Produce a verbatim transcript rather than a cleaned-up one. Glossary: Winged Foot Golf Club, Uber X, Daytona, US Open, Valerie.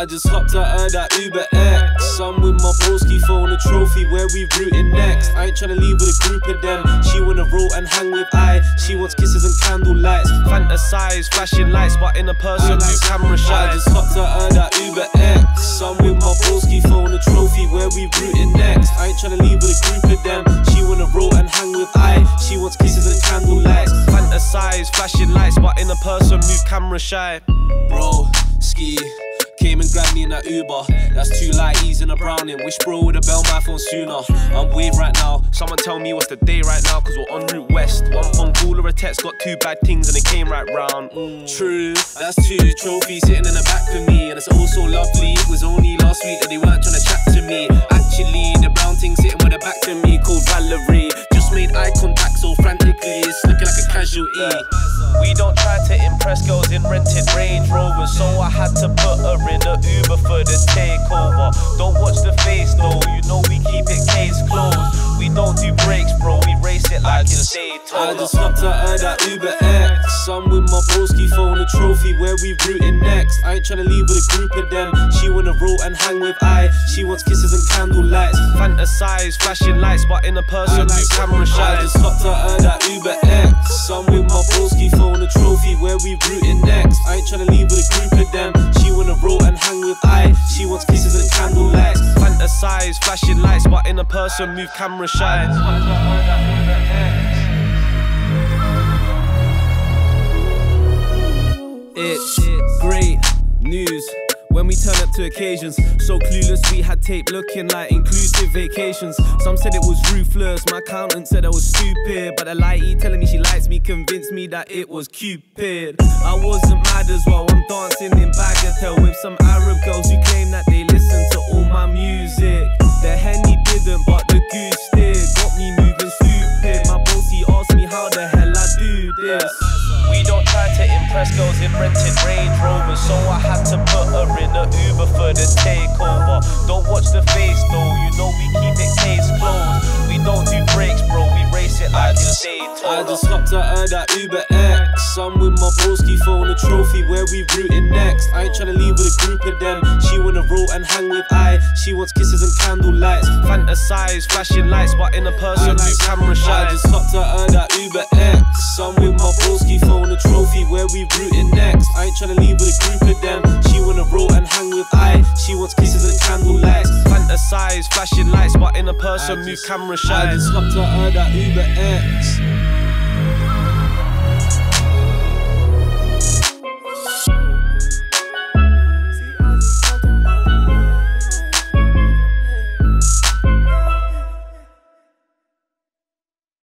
I just hopped out of that Uber X. I'm with my broski, phone a trophy, where we rooting next? I ain't tryna leave with a group of them. She wanna roll and hang with I. She wants kisses and candle lights. Fantasize, flashing lights, but in a person like camera shy. I just hopped out of that Uber X. I'm with my broski, phone a trophy, where we rooting next? I ain't tryna leave with a group of them. She wanna roll and hang with I. She wants kisses and candle lights. Fantasize, flashing lights, but in a person move camera shy. Bro, ski. Came and grabbed me in that Uber. That's two lighties and a browning. Wish bro would've belled my phone sooner. I'm wave right now. Someone tell me what's the day right now, cause we're en route west. One phone call or a text, got two bad things and it came right round. mm. True, that's two trophies sitting in the back for me. And it's all so lovely. It was only last week that they weren't trying to chat to me. Actually, the brown thing sitting with her back to me, called Valerie, just made eye contact so frantically. It's looking like a casualty. We don't try to impress girls in rented Range Rovers, so I had to put her in a Uber for the takeover. Don't watch the face though, you know we keep it case closed. We don't do breaks, bro, we race it like it's Daytona. I just hopped out of that Uber X. I'm with my broski, phone a trophy, where we rooting next? I ain't tryna leave with a group of them. She wanna roll and hang with I. She wants kisses and candle lights. Fantasize, flashing lights, but in a person like camera shy. I just hopped out of that Uber X. I'm with my broski, phone a trophy, where we rooting next? I ain't tryna leave with a group of them. She wanna roll and hang with I. She wants kisses and candle lights. Fantasize, flashing lights, but in a person move camera shy. It's great news when we turn up to occasions. So clueless, we had tape looking like inclusive vacations. Some said it was ruthless, my accountant said I was stupid. But a lighty telling me she likes me convinced me that it was Cupid. I wasn't mad as well, I'm dancing in Bagatelle with some Arab girls who claim that they listen to all my music. The Henny didn't, but the goose did. Got me moving stupid. My bossy asked me how the hell I do this. We don't try to impress girls in rented Range Rovers, so I had to put her in a Uber for the takeover. Don't watch the face though, you know we keep it case closed. We don't do breaks, bro, we race it like it's Daytona. I just hopped out of that Uber X. I'm with my broski, phone a trophy, where we rooting next? I ain't tryna leave with a group of them. She wanna roll and hang with I. She wants kisses and candle lights. Fantasize, flashing lights, but in a person like camera shy. I just hopped out of that Uber X. I'm with my broski, phone a trophy, where we rooting next? I ain't tryna leave with a group of them. She wanna roll and hang with I. She wants kisses and candle lights. Fantasize, flashing lights, but in a person move camera shy. I just hopped out of that Uber X.